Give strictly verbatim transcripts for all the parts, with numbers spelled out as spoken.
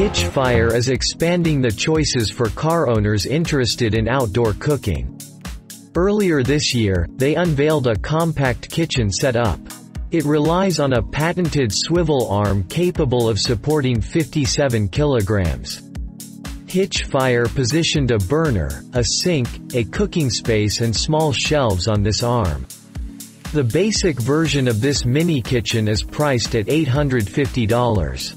Hitchfire is expanding the choices for car owners interested in outdoor cooking. Earlier this year, they unveiled a compact kitchen setup. It relies on a patented swivel arm capable of supporting fifty-seven kilograms. Hitchfire positioned a burner, a sink, a cooking space and small shelves on this arm. The basic version of this mini kitchen is priced at eight hundred fifty dollars.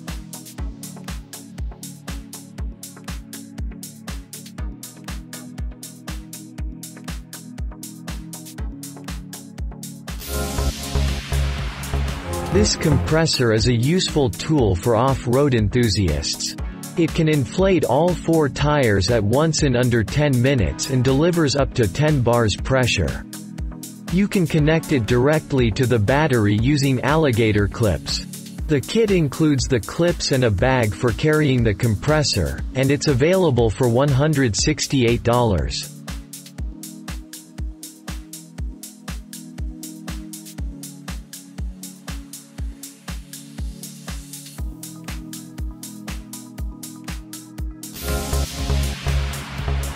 This compressor is a useful tool for off-road enthusiasts. It can inflate all four tires at once in under ten minutes and delivers up to ten bars pressure. You can connect it directly to the battery using alligator clips. The kit includes the clips and a bag for carrying the compressor, and it's available for one hundred sixty-eight dollars.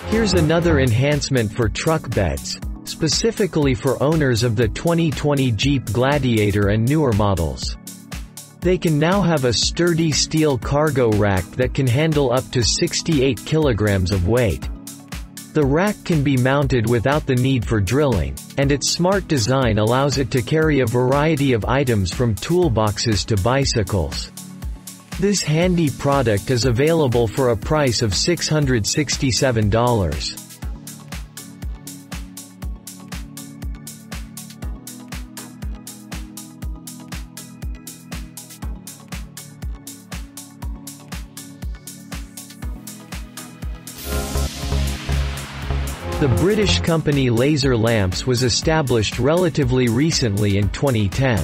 Here's another enhancement for truck beds, specifically for owners of the twenty twenty Jeep Gladiator and newer models. They can now have a sturdy steel cargo rack that can handle up to sixty-eight kilograms of weight. The rack can be mounted without the need for drilling, and its smart design allows it to carry a variety of items from toolboxes to bicycles. This handy product is available for a price of six hundred sixty-seven dollars. The British company Laser Lamps was established relatively recently in twenty ten.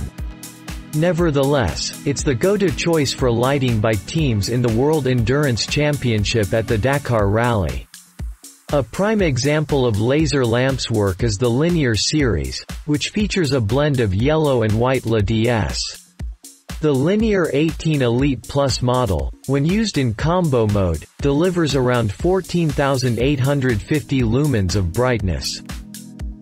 Nevertheless, it's the go-to choice for lighting by teams in the World Endurance Championship at the Dakar Rally. A prime example of Laser Lamp's work is the Linear Series, which features a blend of yellow and white L E Ds. The Linear eighteen Elite Plus model, when used in combo mode, delivers around fourteen thousand eight hundred fifty lumens of brightness.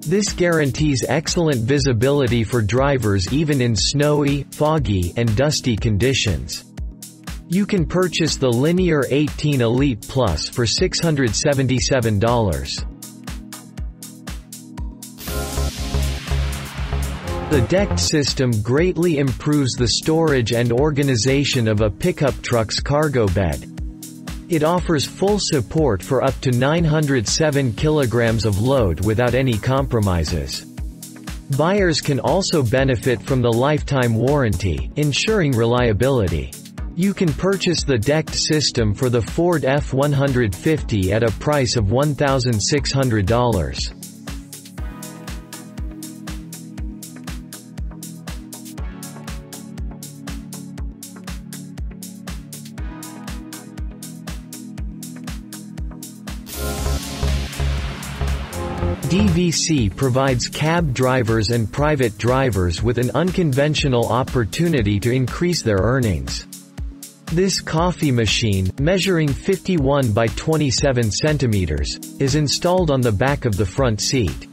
This guarantees excellent visibility for drivers even in snowy, foggy, and dusty conditions. You can purchase the Linear eighteen Elite Plus for six hundred seventy-seven dollars. The decked system greatly improves the storage and organization of a pickup truck's cargo bed. It offers full support for up to nine hundred seven kilograms of load without any compromises. Buyers can also benefit from the lifetime warranty, ensuring reliability. You can purchase the decked system for the Ford F one fifty at a price of one thousand six hundred dollars. D V C provides cab drivers and private drivers with an unconventional opportunity to increase their earnings. This coffee machine, measuring fifty-one by twenty-seven centimeters, is installed on the back of the front seat.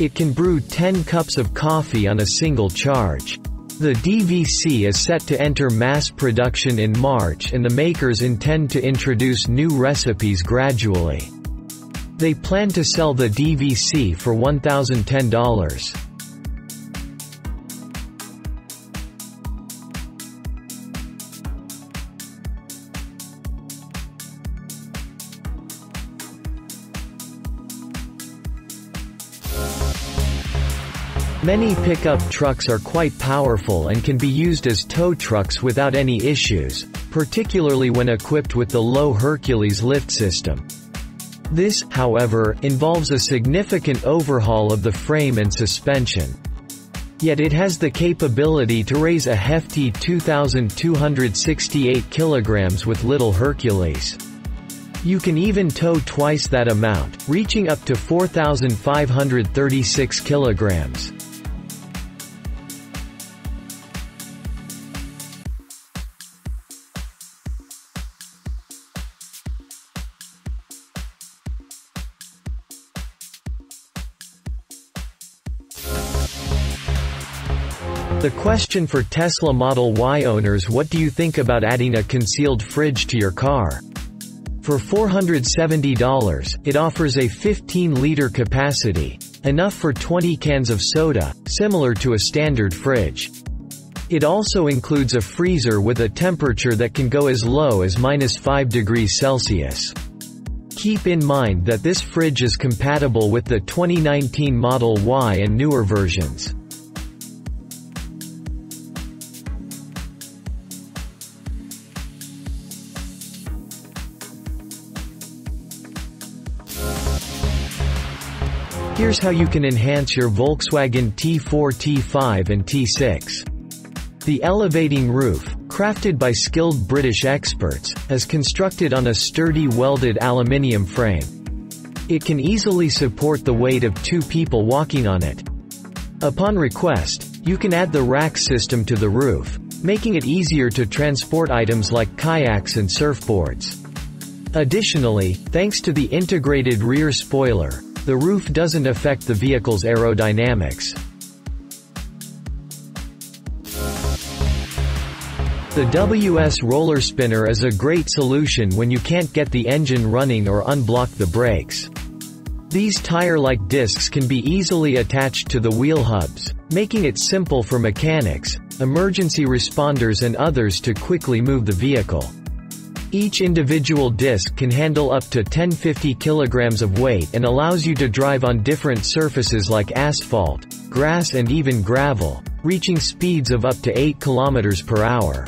It can brew ten cups of coffee on a single charge. The D V C is set to enter mass production in March, and the makers intend to introduce new recipes gradually. They plan to sell the D V C for one thousand ten dollars. Many pickup trucks are quite powerful and can be used as tow trucks without any issues, particularly when equipped with the Lil Hercules lift system. This, however, involves a significant overhaul of the frame and suspension. Yet it has the capability to raise a hefty two thousand two hundred sixty-eight kilograms with Lil Hercules. You can even tow twice that amount, reaching up to four thousand five hundred thirty-six kilograms. The question for Tesla Model Y owners: what do you think about adding a concealed fridge to your car? For four hundred seventy dollars, it offers a fifteen liter capacity, enough for twenty cans of soda, similar to a standard fridge. It also includes a freezer with a temperature that can go as low as minus five degrees Celsius. Keep in mind that this fridge is compatible with the twenty nineteen Model Y and newer versions. Here's how you can enhance your Volkswagen T four, T five and T six. The elevating roof, crafted by skilled British experts, is constructed on a sturdy welded aluminium frame. It can easily support the weight of two people walking on it. Upon request, you can add the rack system to the roof, making it easier to transport items like kayaks and surfboards. Additionally, thanks to the integrated rear spoiler, the roof doesn't affect the vehicle's aerodynamics. The W S Roller Spinner is a great solution when you can't get the engine running or unblock the brakes. These tire-like discs can be easily attached to the wheel hubs, making it simple for mechanics, emergency responders and others to quickly move the vehicle. Each individual disc can handle up to ten to fifty kilograms of weight and allows you to drive on different surfaces like asphalt, grass and even gravel, reaching speeds of up to eight kilometers per hour.